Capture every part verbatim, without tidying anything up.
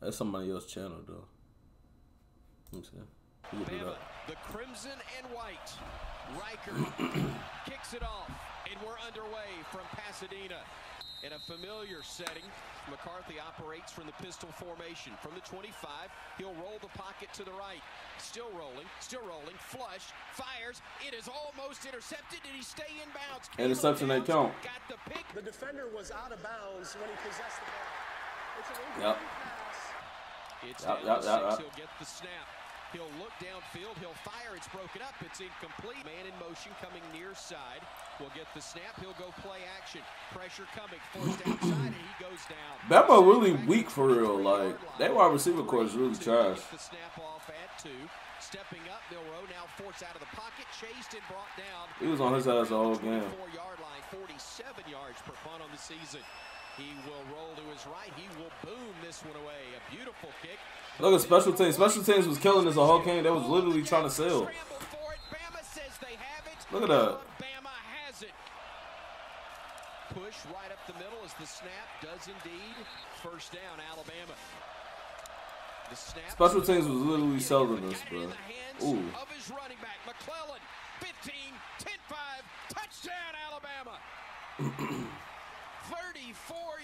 That's somebody else's channel, though. Let me see. Bama, the crimson and white. Riker kicks it off, and we're underway from Pasadena. In a familiar setting, McCarthy operates from the pistol formation. From the twenty-five, he'll roll the pocket to the right. Still rolling, still rolling, flush, fires. It is almost intercepted. Did he stay in bounds? Interception that count. Got the pick. The defender was out of bounds when he possessed the ball. It's an incomplete pass. It's yep, yep, yep, yep. He'll get the snap. He'll look downfield. He'll fire. It's broken up. It's incomplete. Man in motion coming near side. We'll get the snap. He'll go play action. Pressure coming. Forced outside, and he goes down. Bama really weak for real. Like, that wide receiver core is really trash. The snap off at two. Stepping up, Milroe now forced out of the pocket, chased and brought down. He was on his ass the whole game. Four-yard line, forty-seven yards per punt on the season. He will roll to his right. He will boom this one away. A beautiful kick. Look at special teams. Special teams was killing us the whole game. They was literally trying to sell. Look at that. Bama has it. Push right up the middle as the snap does indeed. First down, Alabama. The snap. Special teams was literally selling us, bro. Ooh. Of his running back, McClellan. fifteen, ten, five, touchdown, Alabama.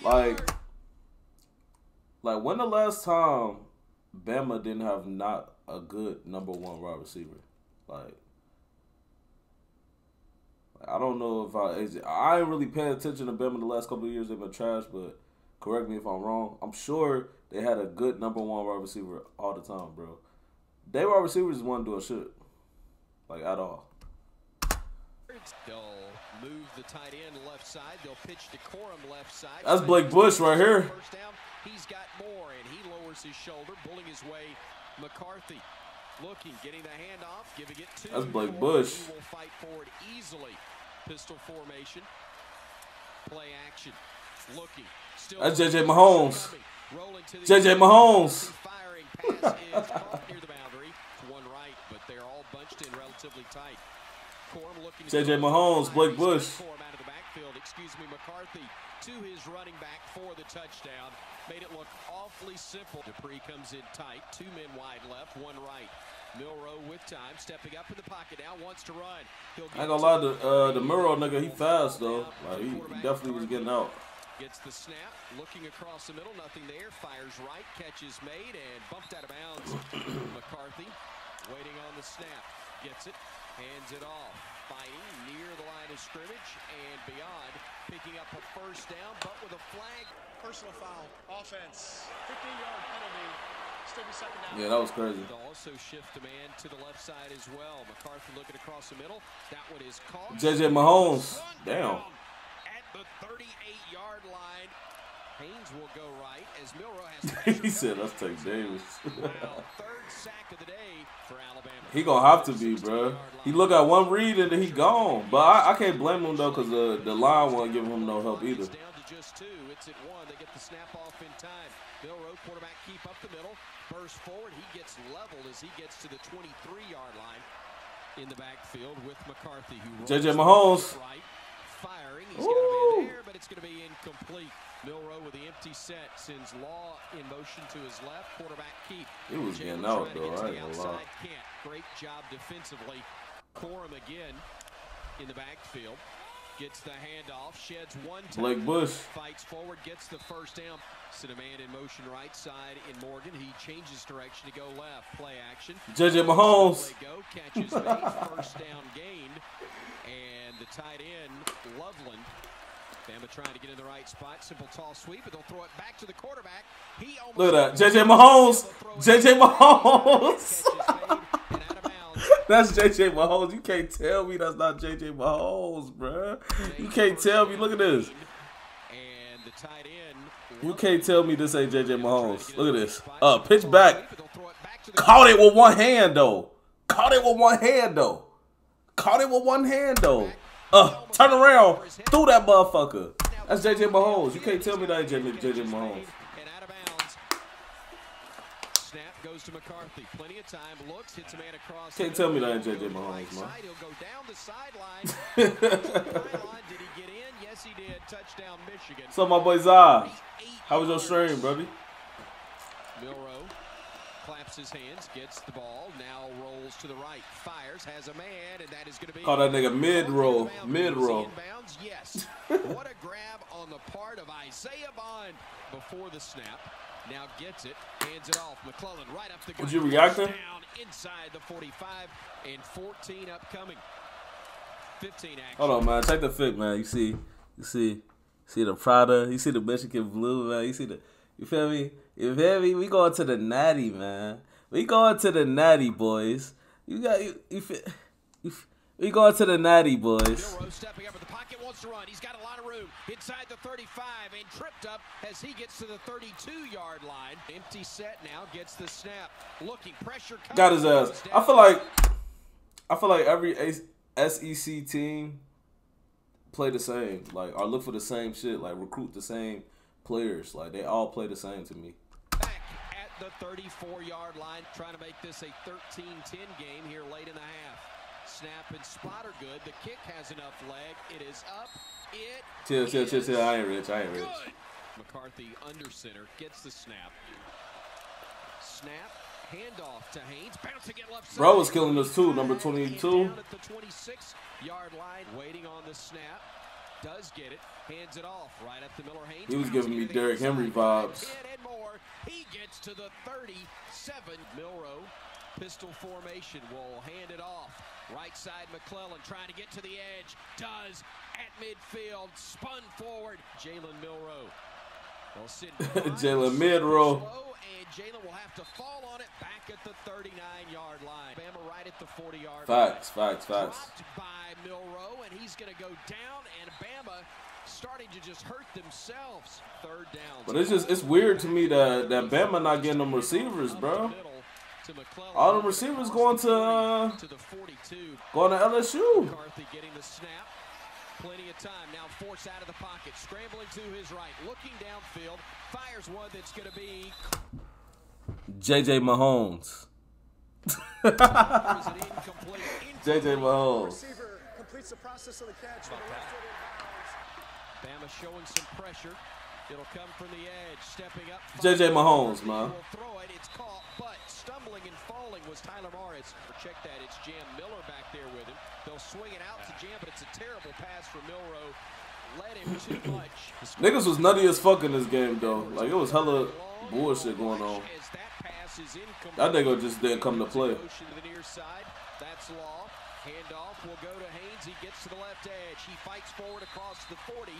Like, like when the last time Bama didn't have not a good number one wide receiver? Like, I don't know if I is it, I ain't really paying attention to Bama the last couple of years. They've been trash, but correct me if I'm wrong. I'm sure they had a good number one wide receiver all the time, bro. They wide receivers weren't doing shit, like at all. They'll move the tight end left side. They'll pitch to Corum left side. That's Blake Bush right here. First down. He's got more, and he lowers his shoulder, pulling his way. McCarthy looking, getting the handoff, giving it to. That's Blake Bush. He will fight forward easily. Pistol formation. Play action. Looking. Still that's J J Mahomes. J J Mahomes. Firing pass is caught near the boundary. One right, but they're all bunched in relatively tight. J J Mahomes, Blake Bush. Excuse me, McCarthy to his running back for the touchdown. Made it look awfully simple. Dupree comes in tight. Two men wide left, one right. Milroe with time, stepping up in the pocket now, wants to run. I ain't gonna lie, the, uh, the Milroe nigga, he fast, though. Like, he, he definitely was getting out. Gets the snap, looking across the middle, nothing there. Fires right, catches made, and bumped out of bounds. McCarthy waiting on the snap. Gets it. Hands it off, fighting near the line of scrimmage and beyond, picking up a first down, but with a flag. Personal foul, offense, fifteen-yard penalty, still be second down. Yeah, that was crazy. They'll also shift the man to the left side as well. McCarthy looking across the middle. That one is caught. J J Mahomes, down. At the thirty-eight-yard line, Haynes will go right as Milroe has pressure. He said, let's take Davis. Well, third sack of the day for Alabama. He gonna have to be, bro. He look at one read and then he gone. But I, I can't blame him though, cause the the line won't give him no help either. Just two. It's at one. They get the snap off in time. Milroe, quarterback, keep up the middle. Burst forward. He gets leveled as he gets to the twenty-three-yard line. In the backfield with McCarthy, who J J Mahomes. Right, firing. He's got a man there, but it's gonna be incomplete. Milroe with the empty set sends Law in motion to his left. Quarterback keep. It was getting out though. I ain't gonna lie. Great job defensively. Corum again in the backfield. Gets the handoff. Sheds one time. Blake Bush. Fights forward. Gets the first down. Send a man in motion right side in Morgan. He changes direction to go left. Play action. J J Mahomes. Go, catches the first down gained. And the tight end, Loveland. Bama trying to get in the right spot. Simple toss sweep, but they'll throw it back to the quarterback. He almost. Look at that. J J Mahomes. J J Mahomes. That's J J Mahomes. You can't tell me that's not J J Mahomes, bruh. You can't tell me. Look at this. And the tight end. You can't tell me this ain't J J Mahomes. Look at this. Uh, pitch back. Caught it with one hand though. Caught it with one hand though. Caught it with one hand though. Uh, turn around. Threw that motherfucker. That's J J Mahomes. You can't tell me that ain't J J Mahomes. Snap goes to McCarthy. Plenty of time. Looks, hits a man across. Can't tell me that ain't J J Mahomes, man. He'll go down the sideline. Did he get in? Yes, he did. Touchdown, Michigan. So my boy Zai, how was your stream, brother? Milroe claps his hands, gets the ball, now rolls to the right, fires, has a man, and that is going to be... Oh, that nigga mid-roll, mid-roll. Yes. What a grab on the part of Isaiah Bond before the snap. Now gets it, hands it off. McClellan right up the gut. Would you react there? Down inside the forty-five and fourteen upcoming. fifteen action. Hold on, man. Check the fit, man. You see, you see, see the Prada. You see the Michigan blue, man. You see the, you feel me? You feel me? We going to the natty, man. We going to the natty, boys. You got you. you, feel, you we going to the natty, boys. Stepping up at the pocket, wants to run. He's got a lot of room inside the thirty-five and tripped up as he gets to the thirty-two yard line. Empty set now, gets the snap. Looking pressure. Got his ass. I feel like, I feel like every S E C team play the same. Like, or look for the same shit. Like, recruit the same players. Like, they all play the same to me. Back at the thirty-four yard line, trying to make this a thirteen ten game here late in the half. Snap and spot are good. The kick has enough leg. It is up. It chill, chill, chill, chill. I ain't rich. I ain't rich. Good. McCarthy under center gets the snap. Snap. Handoff to Haynes. Bouncing it left side. Bro was killing us too. Number twenty-two. Down at the twenty-six yard line. Waiting on the snap. Does get it. Hands it off right up to Miller. Haynes. He was giving me Derrick Henry vibes. And more. He gets to the thirty-seven. Milroe. Pistol formation will hand it off. Right side, McClellan trying to get to the edge. Does at midfield. Spun forward. Jalen Milroe. Jalen Milroe. And Jalen will have to fall on it back at the thirty-nine yard line. Bama right at the forty yard line. Facts, facts, facts. Dropped by Milroe, and he's going to go down, and Bama starting to just hurt themselves. Third down. But it's just, it's weird to me that, that Bama not getting them receivers, bro. All the receivers going to uh, going to L S U. McCarthy getting the snap. Plenty of time now. Force out of the pocket, scrambling to his right, looking downfield, fires one that's going to be J J Mahomes. J J Mahomes. Receiver completes the process of the catch. Bama showing some pressure. It'll come from the edge, stepping up. J J Mahomes, man. Throw it. It's caught, but stumbling and falling was Tyler Morris. Check that. It's Jam Miller back there with him. They'll swing it out to Jam, but it's a terrible pass for Milroe. Led him too much. Niggas was nutty as fuck in this game, though. Like, it was hella bullshit going on. That nigga just didn't come to play. That's Law. Handoff will go to Haynes. He gets to the left edge. He fights forward across the forty.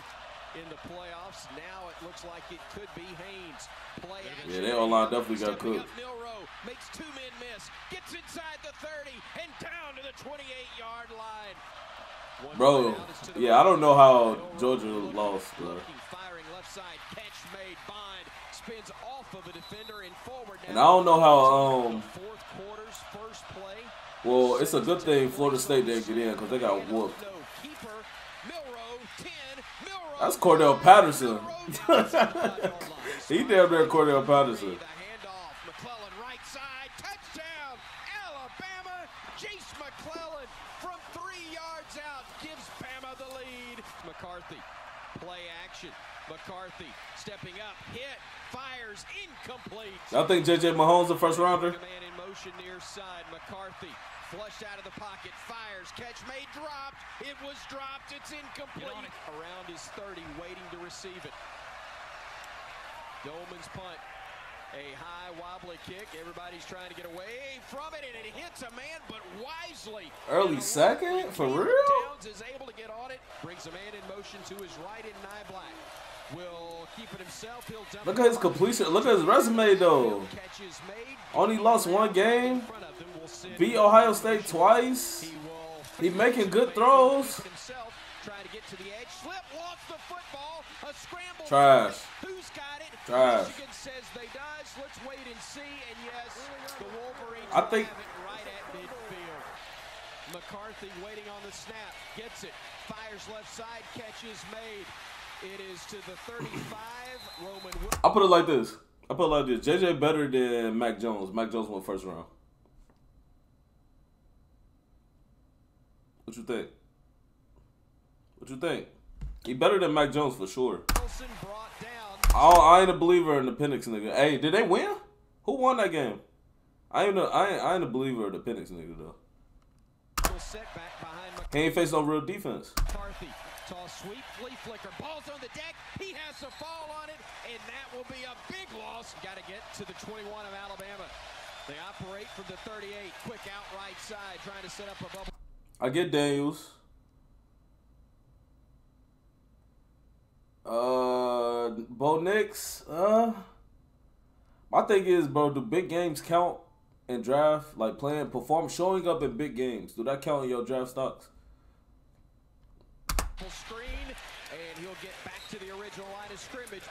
In the playoffs, now it looks like it could be Haynes. Play yeah, they all lined up. We got cooked. Milroe makes two men miss, gets inside the thirty and down to the twenty-eight yard line. One bro, yeah, I don't know how Georgia lost, bro. Firing left side, catch made. Bond spins off of a defender and forward. Now. And I don't know how. Um, fourth quarter's first play. Well, it's a good thing Florida State didn't get in because they got whooped. That's Cordell Patterson. He damn near Cordell Patterson. McClellan right side, touchdown, Alabama. Jace McClellan from three yards out gives Bama the lead. McCarthy, play action. McCarthy stepping up, hit, fires, incomplete. I think J J Mahomes the first rounder. Man in motion near side, McCarthy. Flushed out of the pocket, fires, catch made, dropped. It was dropped, it's incomplete. It. Around his thirty, waiting to receive it. Dolman's punt. A high wobbly kick. Everybody's trying to get away from it, and it hits a man, but wisely. Early second? For real? Downs is able to get on it. Brings a man in motion to his right in Nye Black. Will keep it himself. He'll dump. Look at his completion. Look at his resume, though. Only lost one game. Beat Ohio State twice. He making good throws. Trash. Trash. I think. McCarthy waiting on the snap. Gets it. Fires left side. Catches made. It is to the thirty-five. Roman. I put it like this. I put it like this. J J better than Mac Jones. Mac Jones won first round. What you think? What you think? He better than Mac Jones for sure. Down. I, I ain't a believer in the Penix nigga. Hey, did they win? Who won that game? I ain't a, I ain't, I ain't a believer of the Penix nigga though. He ain't face no real defense. McCarthy, toss sweep, flea flicker, ball's on the deck. He has to fall on it, and that will be a big loss. Got to get to the twenty-one of Alabama. They operate from the thirty-eight, quick out right side, trying to set up a bubble. I get Daniels. Uh, Bo Nix. Uh, my thing is, bro, do big games count in draft? Like playing, perform, showing up in big games. Do that count in your draft stocks? Screen, and he'll get back to the original line of scrimmage.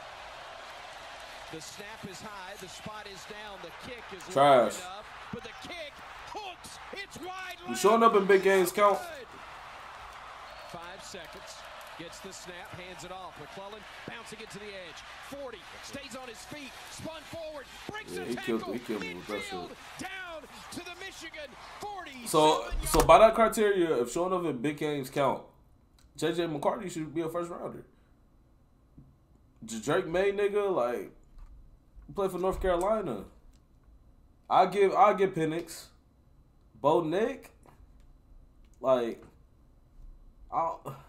The snap is high, the spot is down, the kick is trash. Low enough, but the kick hooks. It's wide. You showing up in big games count? Five seconds. Gets the snap, hands it off. McClellan bouncing it to the edge. forty, stays on his feet, spun forward, breaks yeah, the tackle, he killed, he killed midfield, down to the Michigan forty. So, so by that criteria, if showing up in big games count, J J McCarthy should be a first rounder. Drake May, nigga, like play for North Carolina. I give, I give Penix, Bo Nick, like, I'll.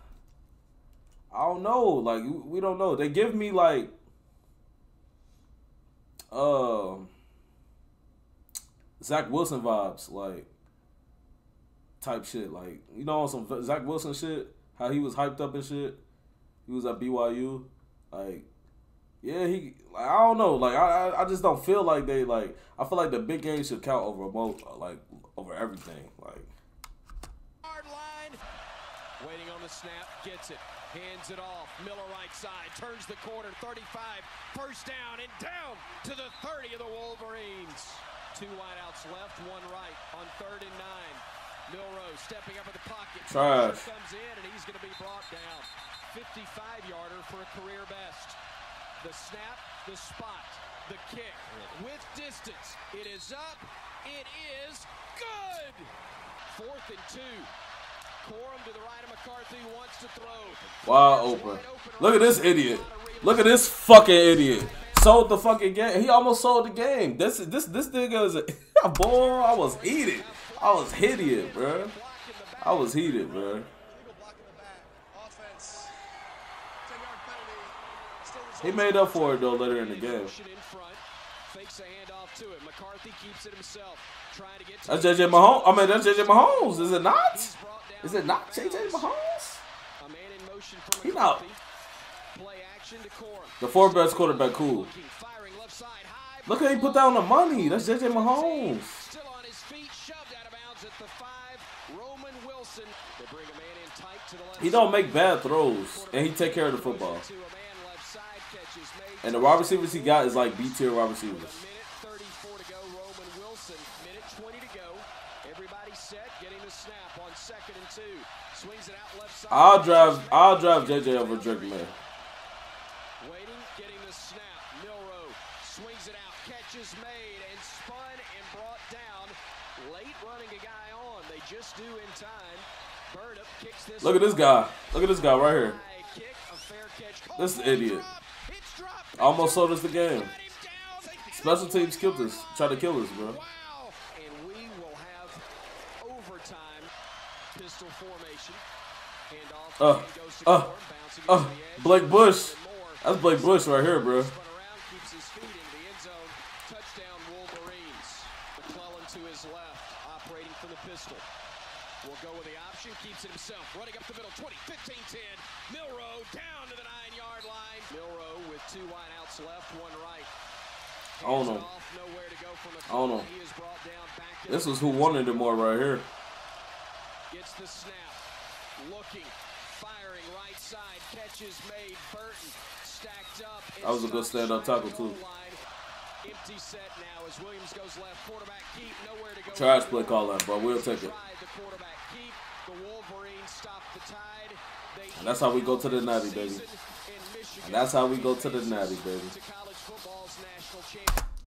I don't know. Like, we don't know. They give me, like, uh, Zach Wilson vibes, like, type shit. Like, you know, on some Zach Wilson shit, how he was hyped up and shit. He was at B Y U. Like, yeah, he, like, I don't know. Like, I, I just don't feel like they, like, I feel like the big game should count over, both, like, over everything. Like, hard line. Waiting on the snap, gets it. Hands it off, Miller right side, turns the corner, thirty-five, first down, and down to the thirty of the Wolverines. Two wideouts left, one right on third and nine. Milroe stepping up in the pocket. Trash. Comes in, and he's going to be brought down. fifty-five yarder for a career best. The snap, the spot, the kick. With distance, it is up, it is good. Fourth and two. Corum to the right of McCarthy, wants to throw. Wide open. Look at this idiot. Look at this fucking idiot. Sold the fucking game. He almost sold the game. This this this nigga is a boy. I was heated. I was heated, bro. I was heated, bro. He made up for it though later in the game. Fakes a handoff to it. McCarthy keeps it himself. Trying to get to that's J J Mahomes. I mean, that's J J Mahomes. Is it not? Is it not J J Mahomes? A man in motion for McCarthy. He not. Play action to Corum. The fourth best quarterback, cool. Firing left side, high. Look how he put down the money. That's J J Mahomes. Still on his feet, shoved out of bounds at the five. Roman Wilson. They bring a man in tight to the left. He don't make bad throws, and he take care of the football. And the wide receivers he got is like B-tier wide receivers. minute thirty-four to go, Roman Wilson. minute twenty to go. Everybody set, getting the snap on second and two. Swings it out left side. I'll drive, I'll drive J J over Drake May. Waiting, getting the snap. Milroe swings it out. Catches made and spun and brought down. Late running a guy on. They just do in time. Burton kicks this. Look at this guy. Look at this guy right here. This idiot. Almost sold us the game. Special teams killed us. Try to kill us, bro. And we will have overtime. Pistol formation. Uh, uh, uh, Blake Bush. That's Blake Bush right here, bro. Keeps his feet in the end zone. Touchdown Wolverines. McClellan to his left, operating from the pistol. Will go with the option, keeps it himself, running up the middle, twenty, fifteen, ten. Milroe down to the nine-yard line. Milroe with two wideouts left, one right. I don't know. I don't know. This is who wanted it more right here. Gets the snap, looking, firing right side, catches made. Burton stacked up. That was a good stand-up tackle too. Empty set now as Williams goes left. Quarterback keep, nowhere to go. Trash play call that, but we'll take it. The quarterback keep, the Wolverines stop the tide. And that's how we go to the natty, baby. And that's how we go to the natty, baby.